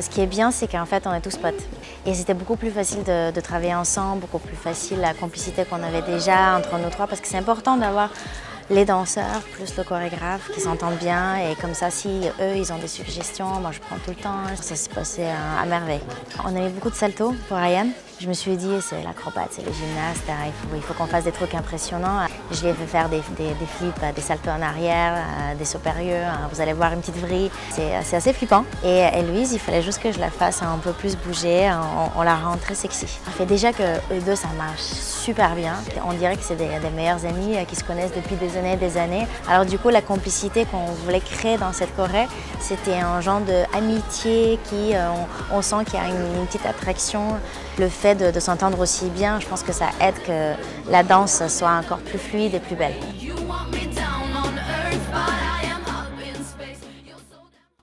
Ce qui est bien, c'est qu'en fait, on est tous potes. Et c'était beaucoup plus facile de travailler ensemble, beaucoup plus facile la complicité qu'on avait déjà entre nous trois, parce que c'est important d'avoir les danseurs plus le chorégraphe qui s'entendent bien, et comme ça, si eux, ils ont des suggestions, moi je prends tout le temps. Ça s'est passé à merveille. On a eu beaucoup de saltos pour Ryan. Je me suis dit, c'est l'acrobate, c'est le gymnaste, il faut qu'on fasse des trucs impressionnants. Je lui ai fait faire des flips, des saltos en arrière, des sauts périlleux, vous allez voir une petite vrille. C'est assez flippant. Et Éloïse, il fallait juste que je la fasse un peu plus bouger, on la rend très sexy. Ça fait déjà que eux deux, ça marche super bien. On dirait que c'est des meilleurs amis qui se connaissent depuis des années. Alors du coup, la complicité qu'on voulait créer dans cette choré, c'était un genre d'amitié qui, on sent qu'il y a une petite attraction. Le fait de s'entendre aussi bien, je pense que ça aide que la danse soit encore plus fluide et plus belle.